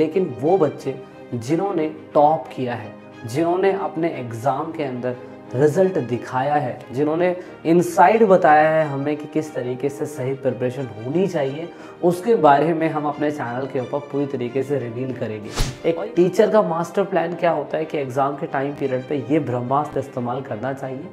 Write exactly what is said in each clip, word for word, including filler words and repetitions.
लेकिन वो बच्चे जिन्होंने टॉप किया है, जिन्होंने अपने एग्ज़ाम के अंदर रिज़ल्ट दिखाया है, जिन्होंने इनसाइड बताया है हमें कि किस तरीके से सही प्रिपरेशन होनी चाहिए, उसके बारे में हम अपने चैनल के ऊपर पूरी तरीके से रिवील करेंगे। एक टीचर का मास्टर प्लान क्या होता है कि एग्ज़ाम के टाइम पीरियड पे ये ब्रह्मास्त्र इस्तेमाल करना चाहिए।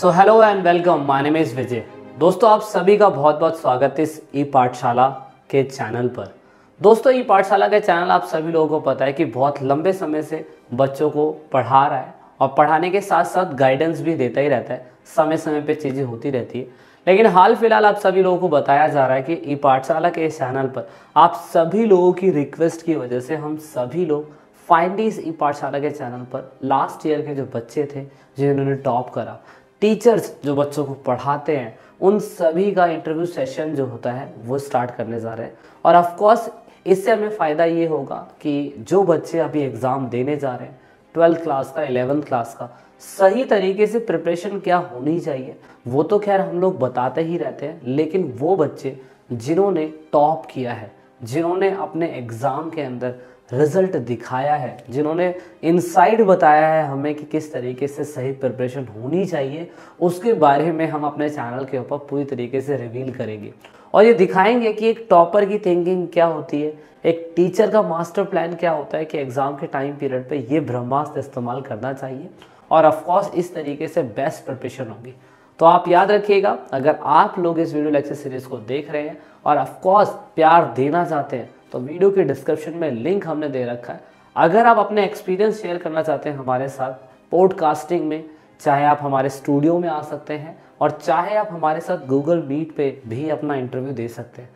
So hello and welcome, my name is Vijay. दोस्तों, आप सभी का बहुत बहुत स्वागत है इस ई पाठशाला के चैनल पर। दोस्तों, ई पाठशाला के चैनल आप सभी लोगों को पता है कि बहुत लंबे समय से बच्चों को पढ़ा रहा है और पढ़ाने के साथ साथ गाइडेंस भी देता ही रहता है, समय समय पे चीज़ें होती रहती है। लेकिन हाल फिलहाल आप सभी लोगों को बताया जा रहा है कि ई पाठशाला के इस चैनल पर आप सभी लोगों की रिक्वेस्ट की वजह से हम सभी लोग फाइनली इस ई पाठशाला के चैनल पर लास्ट ईयर के जो बच्चे थे जिन्होंने टॉप करा, टीचर्स जो बच्चों को पढ़ाते हैं, उन सभी का इंटरव्यू सेशन जो होता है वो स्टार्ट करने जा रहे हैं। और ऑफकोर्स इससे हमें फ़ायदा ये होगा कि जो बच्चे अभी एग्ज़ाम देने जा रहे हैं ट्वेल्थ क्लास का, इलेवेंथ क्लास का, सही तरीके से प्रिपरेशन क्या होनी चाहिए वो तो खैर हम लोग बताते ही रहते हैं, लेकिन वो बच्चे जिन्होंने टॉप किया है, जिन्होंने अपने एग्ज़ाम के अंदर रिज़ल्ट दिखाया है, जिन्होंने इनसाइड बताया है हमें कि किस तरीके से सही प्रिपरेशन होनी चाहिए, उसके बारे में हम अपने चैनल के ऊपर पूरी तरीके से रिवील करेंगे और ये दिखाएंगे कि एक टॉपर की थिंकिंग क्या होती है, एक टीचर का मास्टर प्लान क्या होता है कि एग्ज़ाम के टाइम पीरियड पे ये ब्रह्मास्त्र इस्तेमाल करना चाहिए और ऑफकोर्स इस तरीके से बेस्ट प्रिपरेशन होगी। तो आप याद रखिएगा, अगर आप लोग इस वीडियो लेक्चर सीरीज़ को देख रहे हैं और ऑफकोर्स प्यार देना चाहते हैं तो वीडियो के डिस्क्रिप्शन में लिंक हमने दे रखा है। अगर आप अपने एक्सपीरियंस शेयर करना चाहते हैं हमारे साथ पॉडकास्टिंग में, चाहे आप हमारे स्टूडियो में आ सकते हैं और चाहे आप हमारे साथ गूगल मीट पे भी अपना इंटरव्यू दे सकते हैं।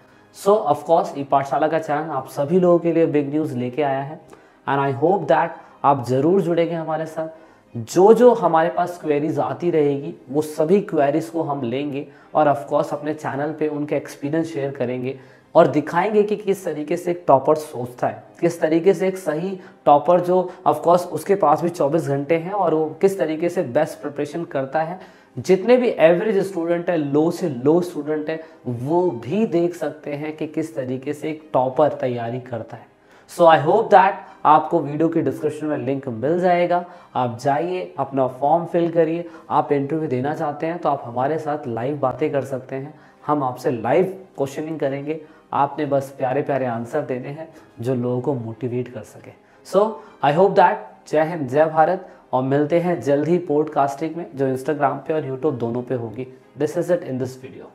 सो ऑफ कोर्स ई पाठशाला का चैनल आप सभी लोगों के लिए बिग न्यूज़ लेके आया है एंड आई होप दैट आप ज़रूर जुड़ेंगे हमारे साथ। जो जो हमारे पास क्वेरीज आती रहेगी वो सभी क्वेरीज को हम लेंगे और ऑफ कोर्स अपने चैनल पे उनके एक्सपीरियंस शेयर करेंगे और दिखाएंगे कि किस तरीके से एक टॉपर सोचता है, किस तरीके से एक सही टॉपर जो ऑफ कोर्स उसके पास भी चौबीस घंटे हैं और वो किस तरीके से बेस्ट प्रिपरेशन करता है। जितने भी एवरेज स्टूडेंट है, लो से लो स्टूडेंट है, वो भी देख सकते हैं कि किस तरीके से एक टॉपर तैयारी करता है। सो आई होप दैट आपको वीडियो के डिस्क्रिप्शन में लिंक मिल जाएगा। आप जाइए, अपना फॉर्म फिल करिए। आप इंटरव्यू देना चाहते हैं तो आप हमारे साथ लाइव बातें कर सकते हैं, हम आपसे लाइव क्वेश्चनिंग करेंगे। आपने बस प्यारे प्यारे आंसर देने हैं जो लोगों को मोटिवेट कर सके। So I hope that. जय हिंद, जय भारत और मिलते हैं जल्द ही पॉडकास्टिंग में जो इंस्टाग्राम पे और यूट्यूब दोनों पे होगी। This is it in this video.